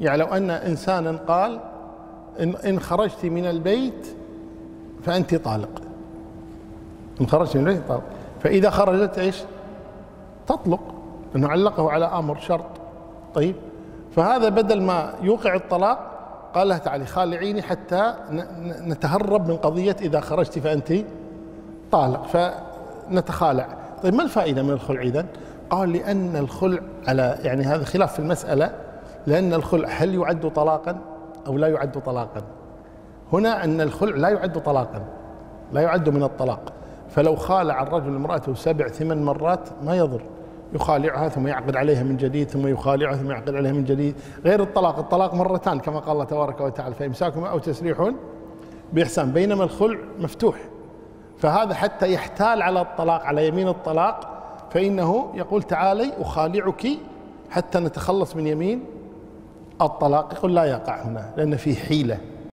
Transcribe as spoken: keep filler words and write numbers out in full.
يعني لو أن إنسانا قال إن, إن خرجت من البيت فأنت طالق، إن خرجت من البيت طالق، فإذا خرجت إيش؟ تطلق، لأنه علقه على أمر شرط. طيب، فهذا بدل ما يوقع الطلاق قال لها تعالي خالعيني حتى نتهرب من قضية إذا خرجت فأنت طالق فنتخالع. طيب، ما الفائدة من الخلع إذن؟ قال لأن الخلع على يعني هذا خلاف في المسألة، لأن الخلع هل يعد طلاقا أو لا يعد طلاقا؟ هنا أن الخلع لا يعد طلاقا، لا يعد من الطلاق، فلو خالع الرجل امرأته سبع ثمان مرات ما يضر، يخالعها ثم يعقد عليها من جديد ثم يخالعها ثم يعقد عليها من جديد، غير الطلاق، الطلاق مرتان كما قال الله تبارك وتعالى فإمساكهما أو تسريح بإحسان، بينما الخلع مفتوح، فهذا حتى يحتال على الطلاق على يمين الطلاق، فإنه يقول تعالي أخالعك حتى نتخلص من يمين الطلاق، يقول لا يقع هنا لأن فيه حيلة.